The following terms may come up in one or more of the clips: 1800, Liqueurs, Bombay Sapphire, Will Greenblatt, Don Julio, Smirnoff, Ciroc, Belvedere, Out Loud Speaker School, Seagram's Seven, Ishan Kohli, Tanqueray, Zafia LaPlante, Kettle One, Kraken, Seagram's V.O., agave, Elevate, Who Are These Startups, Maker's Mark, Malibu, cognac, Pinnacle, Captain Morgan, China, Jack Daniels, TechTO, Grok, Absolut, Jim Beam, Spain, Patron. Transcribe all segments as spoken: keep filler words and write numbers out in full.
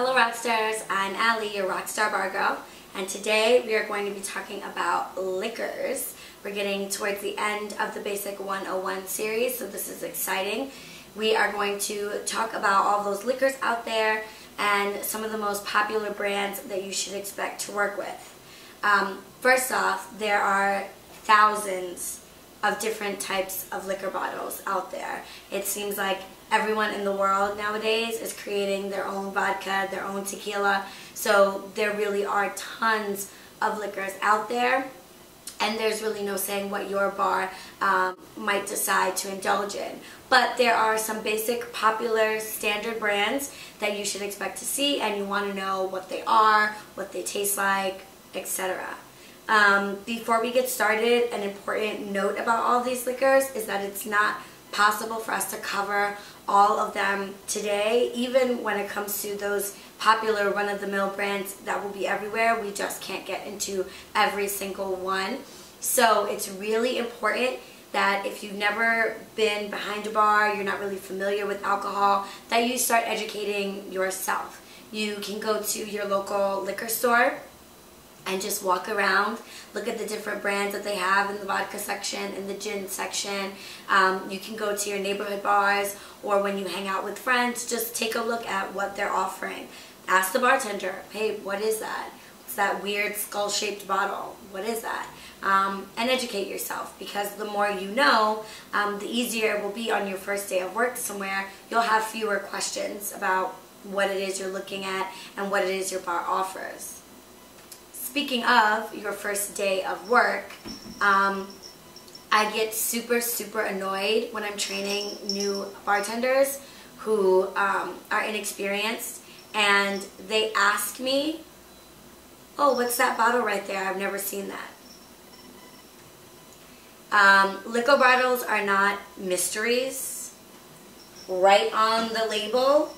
Hello Rockstars, I'm Allie, your Rockstar Bar Girl, and today we are going to be talking about liquors. We're getting towards the end of the Basic one oh one series, so this is exciting. We are going to talk about all those liquors out there and some of the most popular brands that you should expect to work with. Um, first off, there are thousands of different types of liquor bottles out there. It seems like everyone in the world nowadays is creating their own vodka, their own tequila, so there really are tons of liquors out there, and there's really no saying what your bar um, might decide to indulge in. But there are some basic, popular, standard brands that you should expect to see, and you want to know what they are, what they taste like, et cetera. Um, before we get started, an important note about all these liquors is that it's not possible for us to cover all of them today. Even when it comes to those popular run-of-the-mill brands that will be everywhere, we just can't get into every single one. So it's really important that if you've never been behind a bar, you're not really familiar with alcohol, that you start educating yourself. You can go to your local liquor store and just walk around, look at the different brands that they have in the vodka section, in the gin section. Um, you can go to your neighborhood bars, or when you hang out with friends, just take a look at what they're offering. Ask the bartender, hey, what is that? It's that weird skull-shaped bottle. What is that? Um, and educate yourself, because the more you know, um, the easier it will be on your first day of work somewhere. You'll have fewer questions about what it is you're looking at and what it is your bar offers. Speaking of your first day of work, um, I get super, super annoyed when I'm training new bartenders who um, are inexperienced, and they ask me, oh, what's that bottle right there? I've never seen that. Um, liquor bottles are not mysteries. Right on the label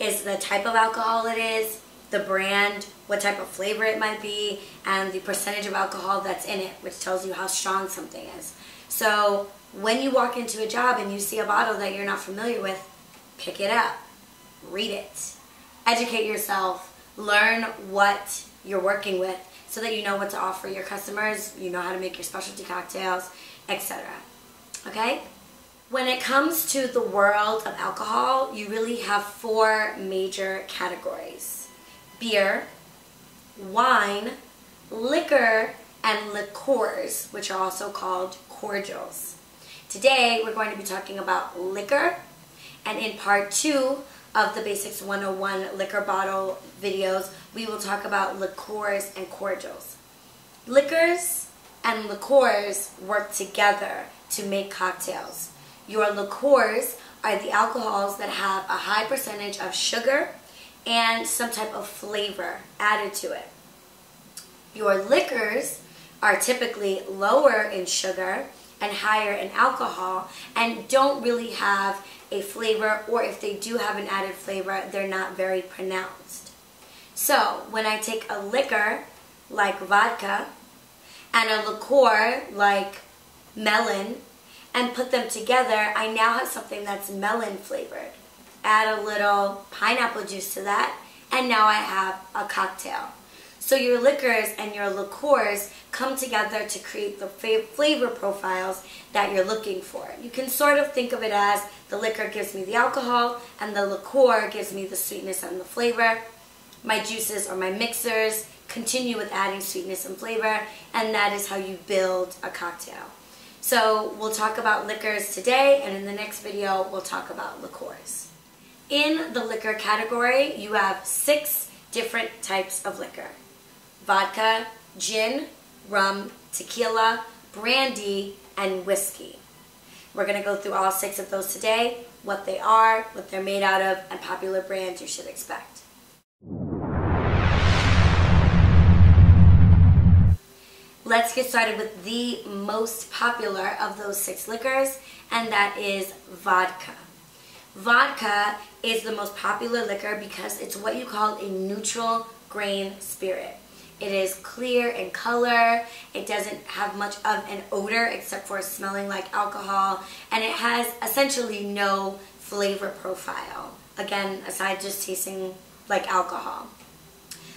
is the type of alcohol it is, the brand, what type of flavor it might be, and the percentage of alcohol that's in it, which tells you how strong something is. So when you walk into a job and you see a bottle that you're not familiar with, pick it up, read it, educate yourself, learn what you're working with so that you know what to offer your customers, you know how to make your specialty cocktails, et cetera. Okay? When it comes to the world of alcohol, you really have four major categories: beer, wine, liquor, and liqueurs, which are also called cordials. Today, we're going to be talking about liquor, and in part two of the Basics one oh one liquor bottle videos, we will talk about liqueurs and cordials. Liquors and liqueurs work together to make cocktails. Your liqueurs are the alcohols that have a high percentage of sugar and some type of flavor added to it. Your liquors are typically lower in sugar and higher in alcohol, and don't really have a flavor, or if they do have an added flavor, they're not very pronounced. So when I take a liquor like vodka and a liqueur like melon and put them together, I now have something that's melon flavored. Add a little pineapple juice to that, and now I have a cocktail. So your liquors and your liqueurs come together to create the flavor profiles that you're looking for. You can sort of think of it as the liquor gives me the alcohol, and the liqueur gives me the sweetness and the flavor. My juices or my mixers continue with adding sweetness and flavor, and that is how you build a cocktail. So we'll talk about liquors today, and in the next video we'll talk about liqueurs. In the liquor category, you have six different types of liquor: vodka, gin, rum, tequila, brandy, and whiskey. We're going to go through all six of those today, what they are, what they're made out of, and popular brands you should expect. Let's get started with the most popular of those six liquors, and that is vodka. Vodka is the most popular liquor because it's what you call a neutral grain spirit. It is clear in color, it doesn't have much of an odor except for smelling like alcohol, and it has essentially no flavor profile. Again, aside just tasting like alcohol.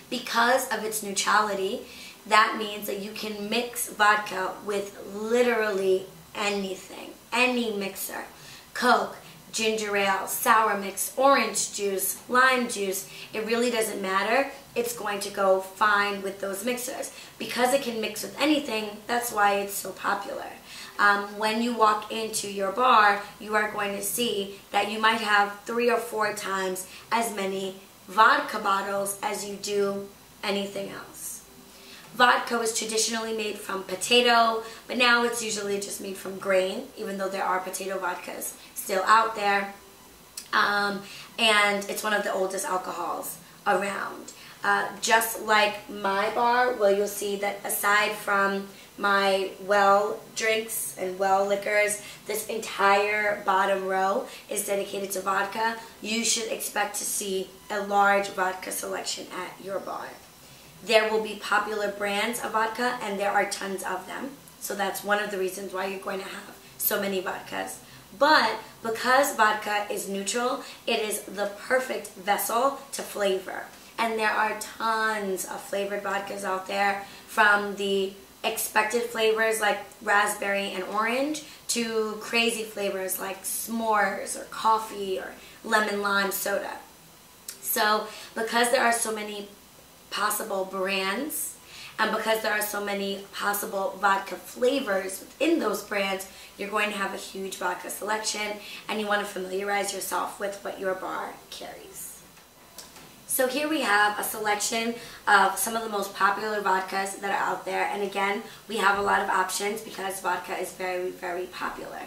Because of its neutrality, that means that you can mix vodka with literally anything, any mixer. Coke, ginger ale, sour mix, orange juice, lime juice, it really doesn't matter. It's going to go fine with those mixers. Because it can mix with anything, that's why it's so popular. Um, when you walk into your bar, you are going to see that you might have three or four times as many vodka bottles as you do anything else. Vodka was traditionally made from potato, but now it's usually just made from grain, even though there are potato vodkas still out there. Um, and it's one of the oldest alcohols around. Uh, just like my bar, well, you'll see that aside from my well drinks and well liquors, this entire bottom row is dedicated to vodka. You should expect to see a large vodka selection at your bar. There will be popular brands of vodka, and there are tons of them. So that's one of the reasons why you're going to have so many vodkas. But because vodka is neutral, it is the perfect vessel to flavor. And there are tons of flavored vodkas out there, from the expected flavors like raspberry and orange to crazy flavors like s'mores or coffee or lemon lime soda. So because there are so many possible brands, and because there are so many possible vodka flavors within those brands, you're going to have a huge vodka selection, and you want to familiarize yourself with what your bar carries. So here we have a selection of some of the most popular vodkas that are out there. And again, we have a lot of options because vodka is very, very popular.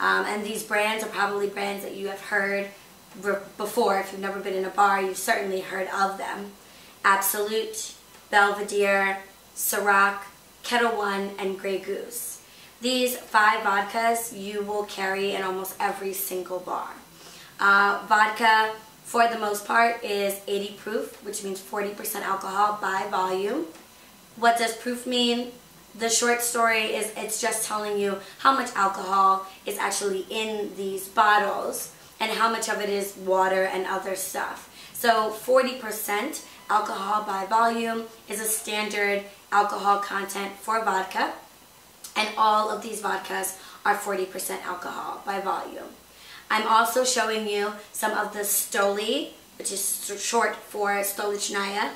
Um, and these brands are probably brands that you have heard before. If you've never been in a bar, you've certainly heard of them. Absolut, Belvedere, Ciroc, Kettle One, and Grey Goose. These five vodkas you will carry in almost every single bar. Uh, vodka, for the most part, is eighty proof, which means forty percent alcohol by volume. What does proof mean? The short story is it's just telling you how much alcohol is actually in these bottles and how much of it is water and other stuff. So forty percent alcohol by volume is a standard alcohol content for vodka, and all of these vodkas are forty percent alcohol by volume. I'm also showing you some of the Stoli, which is short for Stolichnaya,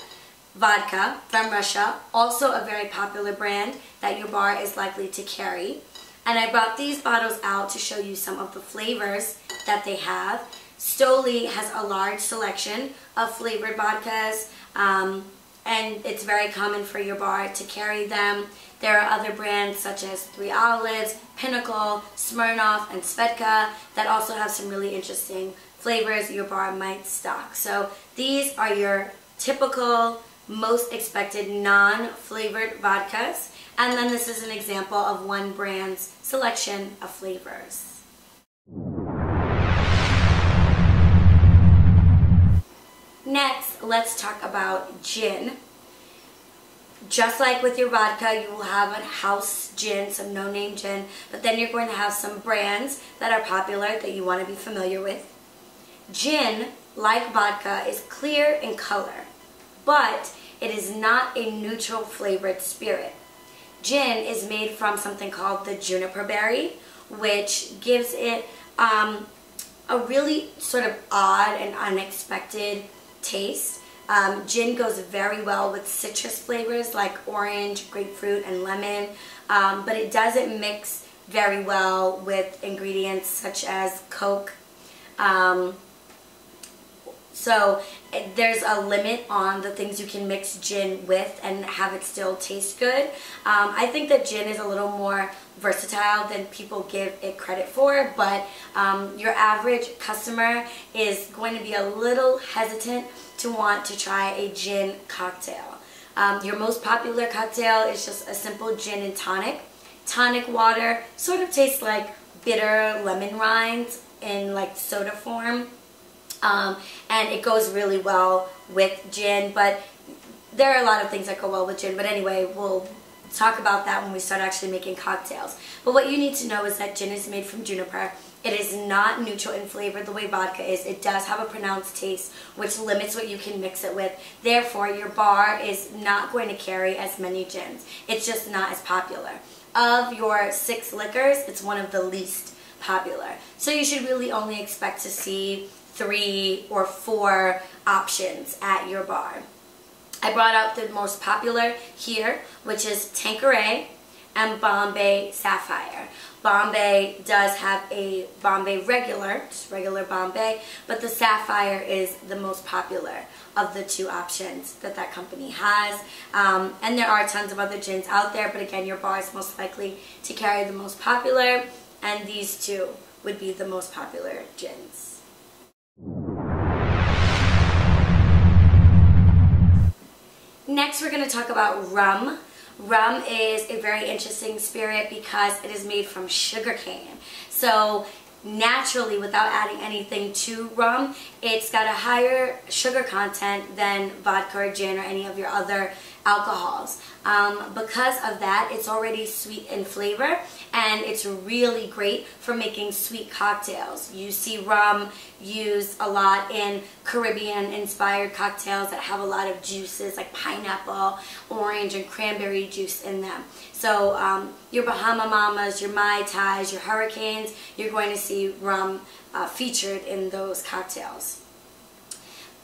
vodka from Russia, also a very popular brand that your bar is likely to carry. And I brought these bottles out to show you some of the flavors that they have. Stoli has a large selection of flavored vodkas, um, and it's very common for your bar to carry them. There are other brands such as Three Olives, Pinnacle, Smirnoff, and Svetka that also have some really interesting flavors your bar might stock. So these are your typical, most expected non-flavored vodkas. And then this is an example of one brand's selection of flavors. Next, let's talk about gin. Just like with your vodka, you will have a house gin, some no-name gin, but then you're going to have some brands that are popular that you want to be familiar with. Gin, like vodka, is clear in color, but it is not a neutral flavored spirit. Gin is made from something called the juniper berry, which gives it um, a really sort of odd and unexpected taste. Um, gin goes very well with citrus flavors like orange, grapefruit, and lemon, um, but it doesn't mix very well with ingredients such as Coke. Um, so it, there's a limit on the things you can mix gin with and have it still taste good. Um, I think that gin is a little more versatile than people give it credit for, but um, your average customer is going to be a little hesitant to want to try a gin cocktail. Um, your most popular cocktail is just a simple gin and tonic. Tonic water sort of tastes like bitter lemon rinds in like soda form, um, and it goes really well with gin, but there are a lot of things that go well with gin, but anyway, we'll talk about that when we start actually making cocktails. But what you need to know is that gin is made from juniper, It is not neutral in flavor the way vodka is. It does have a pronounced taste, which limits what you can mix it with. Therefore, your bar is not going to carry as many gins. It's just not as popular. Of your six liquors, it's one of the least popular. So you should really only expect to see three or four options at your bar. I brought out the most popular here, which is Tanqueray and Bombay Sapphire. Bombay does have a Bombay regular, just regular Bombay, but the Sapphire is the most popular of the two options that that company has. Um, and there are tons of other gins out there, but again, your bar is most likely to carry the most popular, and these two would be the most popular gins. Next, we're going to talk about rum. Rum is a very interesting spirit because it is made from sugar cane. So naturally, without adding anything to rum, it's got a higher sugar content than vodka or gin or any of your other alcohols. Um, because of that, it's already sweet in flavor, and it's really great for making sweet cocktails. You see rum used a lot in Caribbean-inspired cocktails that have a lot of juices like pineapple, orange, and cranberry juice in them. So um, your Bahama Mamas, your Mai Tais, your Hurricanes, you're going to see rum uh, featured in those cocktails.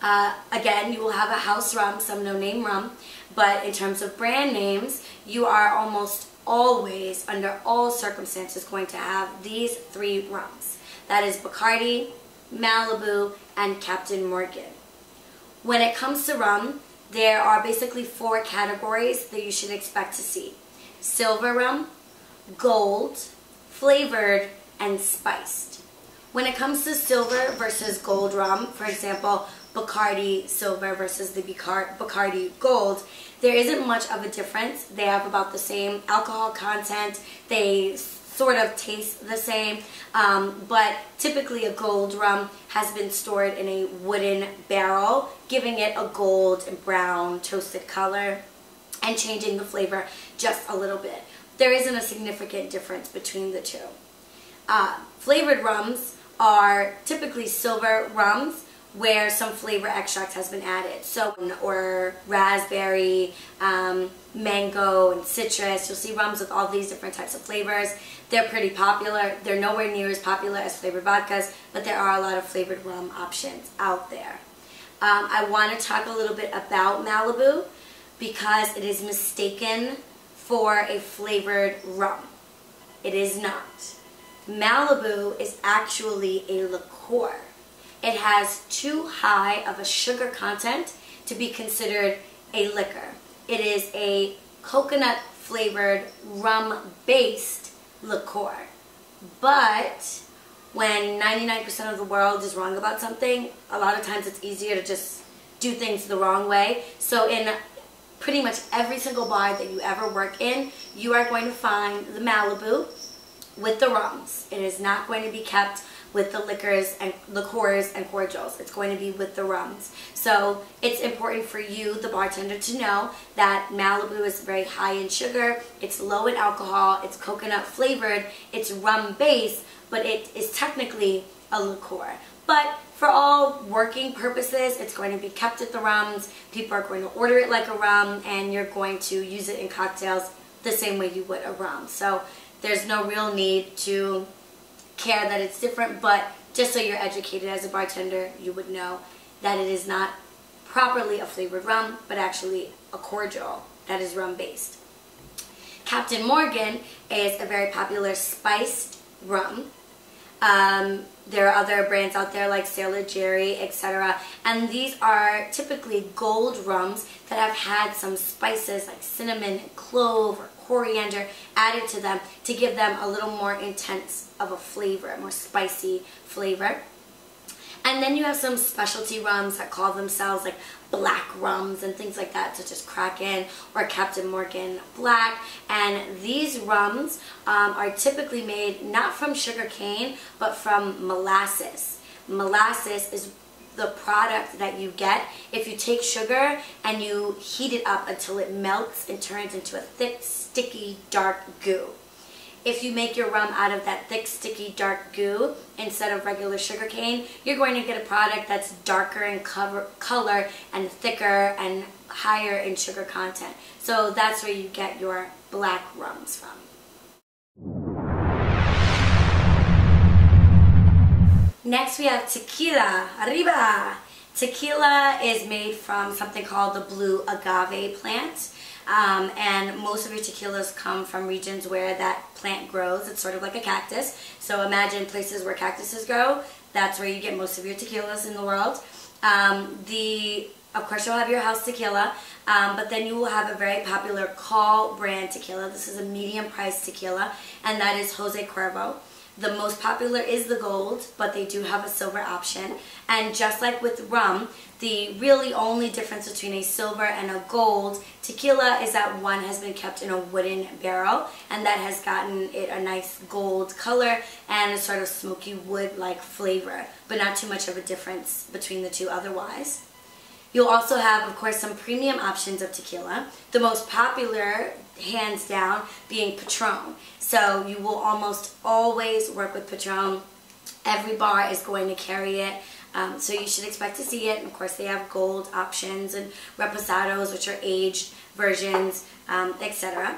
Uh, again, you will have a house rum, some no-name rum, but in terms of brand names, you are almost always, under all circumstances, going to have these three rums. That is Bacardi, Malibu, and Captain Morgan. When it comes to rum, there are basically four categories that you should expect to see. Silver rum, gold, flavored, and spiced. When it comes to silver versus gold rum, for example, Bacardi Silver versus the Bacardi Gold, there isn't much of a difference. They have about the same alcohol content. They sort of taste the same, um, but typically a gold rum has been stored in a wooden barrel, giving it a gold and brown toasted color and changing the flavor just a little bit. There isn't a significant difference between the two. Uh, flavored rums are typically silver rums where some flavor extract has been added. So, or raspberry, um, mango, and citrus. You'll see rums with all these different types of flavors. They're pretty popular. They're nowhere near as popular as flavored vodkas, but there are a lot of flavored rum options out there. Um, I want to talk a little bit about Malibu because it is mistaken for a flavored rum. It is not. Malibu is actually a liqueur. It has too high of a sugar content to be considered a liquor. It is a coconut-flavored, rum-based liqueur. But when ninety-nine percent of the world is wrong about something, a lot of times it's easier to just do things the wrong way. So in pretty much every single bar that you ever work in, you are going to find the Malibu with the rums. It is not going to be kept with the liquors and liqueurs and cordials. It's going to be with the rums. So it's important for you, the bartender, to know that Malibu is very high in sugar, it's low in alcohol, it's coconut flavored, it's rum based, but it is technically a liqueur. But for all working purposes, it's going to be kept at the rums. People are going to order it like a rum, and you're going to use it in cocktails the same way you would a rum. So there's no real need to care that it's different, but just so you're educated as a bartender, you would know that it is not properly a flavored rum, but actually a cordial that is rum-based. Captain Morgan is a very popular spiced rum. Um, there are other brands out there like Sailor Jerry, et cetera. And these are typically gold rums that have had some spices like cinnamon, clove, or coriander added to them to give them a little more intense of a flavor, a more spicy flavor. And then you have some specialty rums that call themselves like black rums and things like that, such as Kraken or Captain Morgan Black. And these rums um, are typically made not from sugar cane, but from molasses. Molasses is the product that you get if you take sugar and you heat it up until it melts and turns into a thick, sticky, dark goo. if you make your rum out of that thick, sticky, dark goo instead of regular sugar cane, you're going to get a product that's darker in cover, color and thicker and higher in sugar content. So that's where you get your black rums from. Next we have tequila. Arriba! Tequila is made from something called the blue agave plant. Um, and most of your tequilas come from regions where that plant grows. It's sort of like a cactus. So imagine places where cactuses grow. That's where you get most of your tequilas in the world. Um, the, of course, you'll have your house tequila, um, but then you will have a very popular call brand tequila. This is a medium priced tequila, and that is Jose Cuervo. The most popular is the gold, but they do have a silver option. And just like with rum, the really only difference between a silver and a gold tequila is that one has been kept in a wooden barrel, and that has gotten it a nice gold color and a sort of smoky wood-like flavor, but not too much of a difference between the two otherwise. You'll also have, of course, some premium options of tequila, the most popular, hands down, being Patron. So you will almost always work with Patron. Every bar is going to carry it, um, so you should expect to see it. And of course, they have gold options and reposados, which are aged versions, um, et cetera.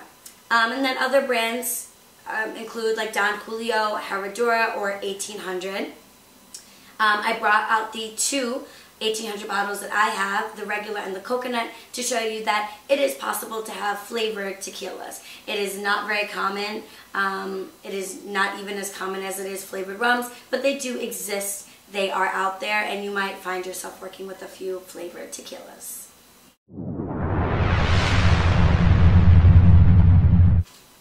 Um, and then other brands um, include like Don Julio, Herradura, or eighteen hundred. Um, I brought out the two eighteen hundred bottles that I have, the regular and the coconut, to show you that it is possible to have flavored tequilas. It is not very common. Um, it is not even as common as it is flavored rums, but they do exist. They are out there, and you might find yourself working with a few flavored tequilas.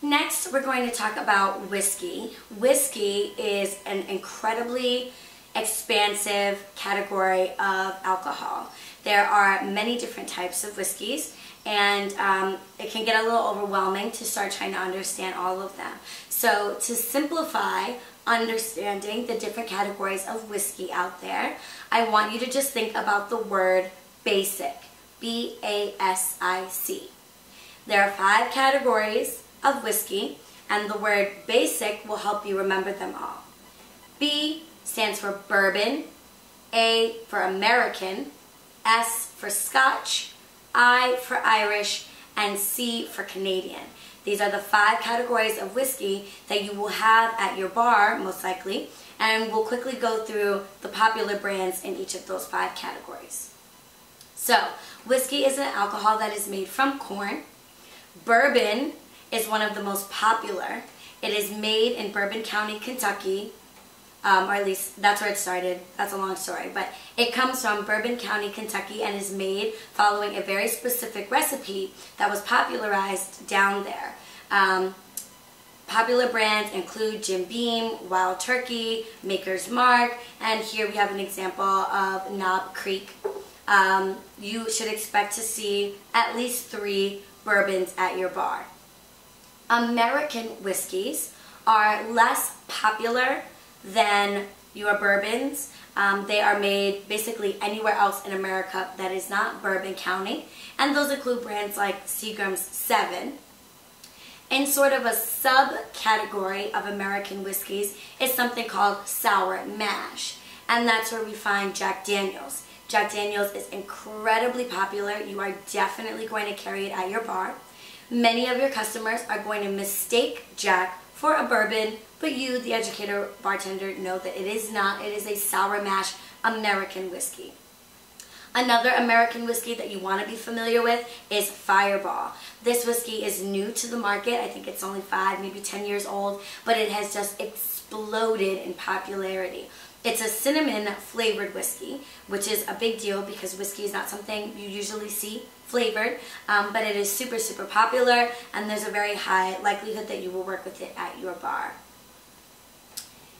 Next, we're going to talk about whiskey. Whiskey is an incredibly expansive category of alcohol. There are many different types of whiskeys, and um, it can get a little overwhelming to start trying to understand all of them. So to simplify understanding the different categories of whiskey out there, I want you to just think about the word basic, B A S I C. There are five categories of whiskey, and the word basic will help you remember them all. B stands for bourbon, A for American, S for Scotch, I for Irish, and C for Canadian. These are the five categories of whiskey that you will have at your bar, most likely, and we'll quickly go through the popular brands in each of those five categories. So, whiskey is an alcohol that is made from corn. Bourbon is one of the most popular. It is made in Bourbon County, Kentucky, Um, or at least that's where it started. That's a long story, but it comes from Bourbon County, Kentucky, and is made following a very specific recipe that was popularized down there. Um, popular brands include Jim Beam, Wild Turkey, Maker's Mark, and here we have an example of Knob Creek. Um, you should expect to see at least three bourbons at your bar. American whiskeys are less popular than your bourbons. Um, they are made basically anywhere else in America that is not Bourbon County, and those include brands like Seagram's Seven. And sort of a subcategory of American whiskeys is something called sour mash, and that's where we find Jack Daniels. Jack Daniels is incredibly popular. You are definitely going to carry it at your bar. Many of your customers are going to mistake Jack for a bourbon, but you, the educator bartender, know that it is not. It is a sour mash American whiskey. Another American whiskey that you want to be familiar with is Fireball. This whiskey is new to the market. I think it's only five, maybe ten years old, but it has just exploded in popularity. It's a cinnamon flavored whiskey, which is a big deal because whiskey is not something you usually see flavored, um, but it is super, super popular, and there's a very high likelihood that you will work with it at your bar.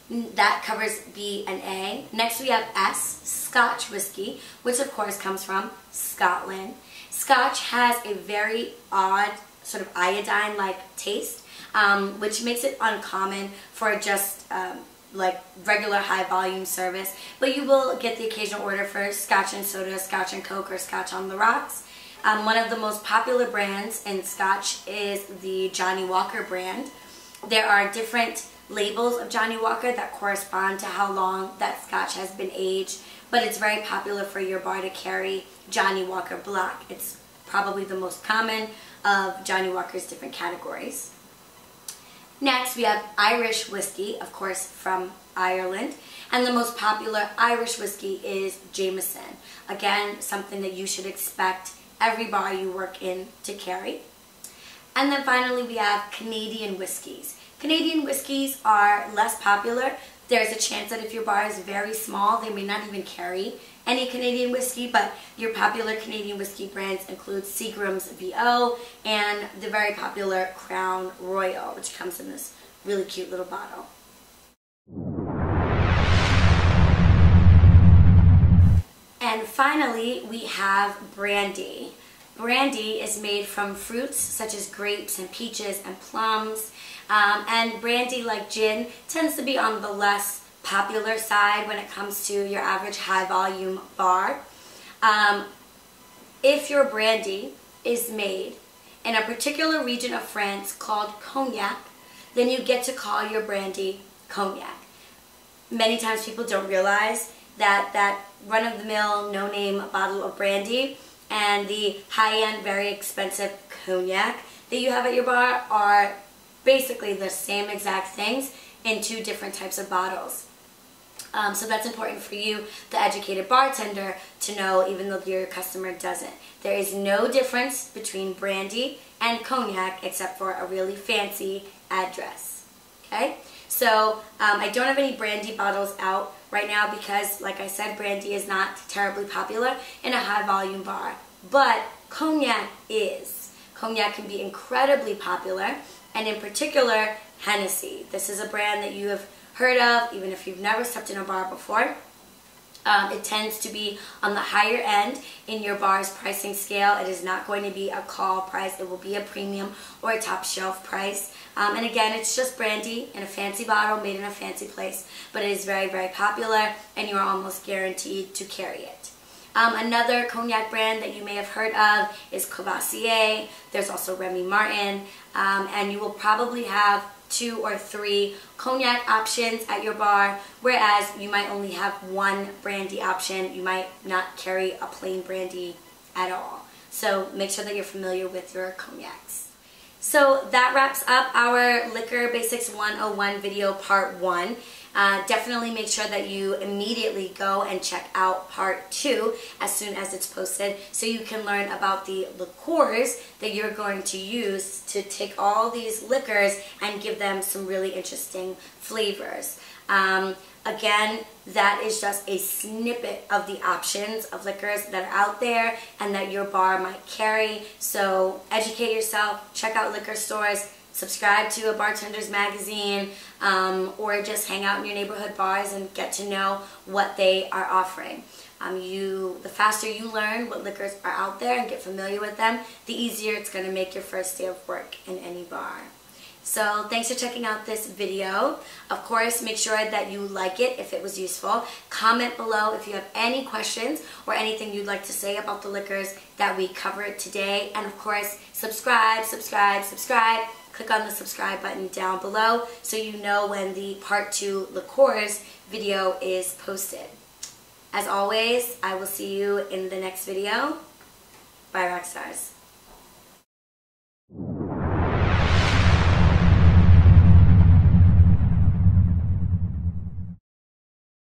That covers B and A. Next we have S, Scotch whiskey, which of course comes from Scotland. Scotch has a very odd sort of iodine-like taste, um, which makes it uncommon for just um, like regular high volume service, but you will get the occasional order for Scotch and soda, Scotch and Coke, or Scotch on the rocks. Um, one of the most popular brands in Scotch is the Johnnie Walker brand. there are different labels of Johnnie Walker that correspond to how long that scotch has been aged, but it's very popular for your bar to carry Johnnie Walker Black. It's probably the most common of Johnnie Walker's different categories. Next, we have Irish whiskey, of course from Ireland, and the most popular Irish whiskey is Jameson. Again, something that you should expect every bar you work in to carry. And then finally, we have Canadian whiskeys. Canadian whiskeys are less popular. There's a chance that if your bar is very small, they may not even carry any Canadian whiskey, but your popular Canadian whiskey brands include Seagram's V O and the very popular Crown Royal, which comes in this really cute little bottle. And finally, we have brandy. Brandy is made from fruits such as grapes and peaches and plums, um, and brandy, like gin, tends to be on the less popular side when it comes to your average high volume bar. Um, if your brandy is made in a particular region of France called cognac, then you get to call your brandy cognac. Many times people don't realize that that run-of-the-mill, no-name bottle of brandy and the high-end, very expensive cognac that you have at your bar are basically the same exact things in two different types of bottles. Um, so that's important for you, the educated bartender, to know, even though your customer doesn't. There is no difference between brandy and cognac except for a really fancy address. Okay? So um, I don't have any brandy bottles out right now because, like I said, brandy is not terribly popular in a high volume bar. But cognac is. Cognac can be incredibly popular, and in particular, Hennessy. This is a brand that you have heard of, even if you've never stepped in a bar before. Um, it tends to be on the higher end in your bar's pricing scale. It is not going to be a call price. It will be a premium or a top shelf price. Um, and again, it's just brandy in a fancy bottle made in a fancy place. But it is very, very popular, and you are almost guaranteed to carry it. Um, another cognac brand that you may have heard of is Courvoisier. There's also Remy Martin. Um, and you will probably have two or three cognac options at your bar, whereas you might only have one brandy option. You might not carry a plain brandy at all. So make sure that you're familiar with your cognacs. So that wraps up our Liquor Basics one oh one video part one. Uh, definitely make sure that you immediately go and check out part two as soon as it's posted, so you can learn about the liqueurs that you're going to use to take all these liquors and give them some really interesting flavors. Um, again, that is just a snippet of the options of liquors that are out there and that your bar might carry. So educate yourself, check out liquor stores, subscribe to a bartender's magazine, um, or just hang out in your neighborhood bars and get to know what they are offering. Um, you, the faster you learn what liquors are out there and get familiar with them, the easier it's going to make your first day of work in any bar. So thanks for checking out this video. Of course, make sure that you like it if it was useful. Comment below if you have any questions or anything you'd like to say about the liquors that we covered today. And of course, subscribe, subscribe, subscribe. Click on the subscribe button down below so you know when the part two liqueurs video is posted. As always, I will see you in the next video. Bye, rock stars.